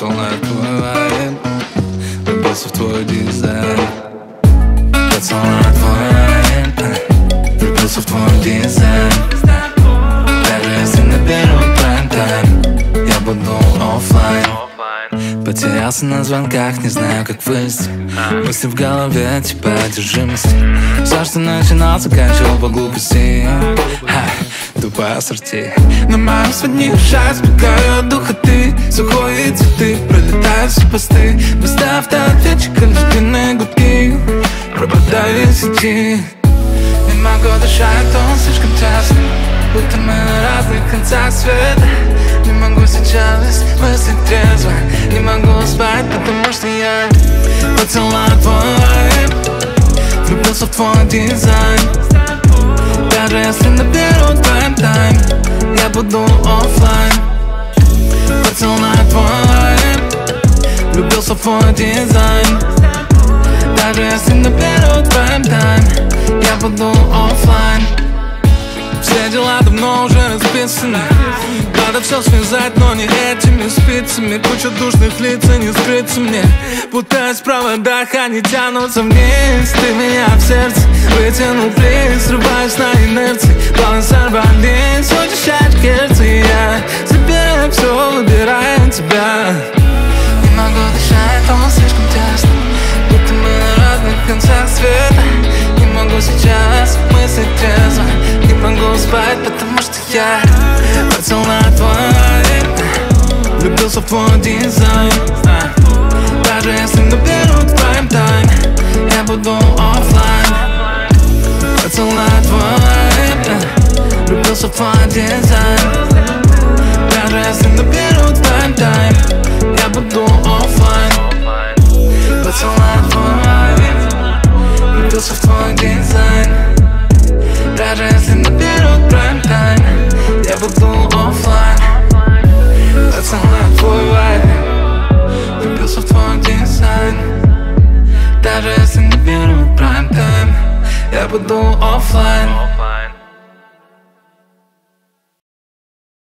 волна отплывает, влюбился в твой дизайн. Под волна отплывает, влюбился в твой дизайн. Даже если наберу прайм-тайм, я буду оффлайн. Потерялся на звонках, не знаю, как выйти. Мысли в голове, типа одержимость. Все, что начинал, заканчивал по глупости. Тупая ассорти. На моем сотне шаг сбегаю от духоты. Сухой и цветы пролетают все посты. Вместо автоответчика лишь длинные гудки. Пропадаю из сети. Не могу дышать, он слишком тесный, будто мы на разных концах света. Не могу сейчас мыслить трезво. Не могу спать, потому что я поцеловал твой вайб, влюбился в твой дизайн. Даже если наберу прайм-тайм, я буду оффлайн. Поцелуй твой лайф, влюбился в твой дизайн. Даже если наберу прайм-тайм, я буду оффлайн. Все дела давно уже расписаны. Надо все связать, но не этими спицами. Куча душных лиц и не скрыться мне. Путаясь в проводах, они тянутся вниз. Ты меня в сердце вытянул плиз. Срываюсь на инерции, плавно сорвались. Учащать сердце, я забираю все, выбираю тебя. Не могу дышать, он слишком тесно, будто мы на разных концах света. Не могу сейчас мыслить трезво. Не могу спать, потому что я поцелуй твой, влюбился в твой дизайн. Даже если наберут прайм-тайм, я буду оффлайн. Поцелуй твой, влюбился в твой дизайн. Даже если наберут прайм-тайм, я буду оффлайн. Поцелуй твой, влюбился в твой дизайн. Даже если наберут прайм-тайм, я буду оффлайн. Поцелуй твой вайб, влюбился в твой дизайн. Даже если наберут прайм-тайм, я буду оффлайн.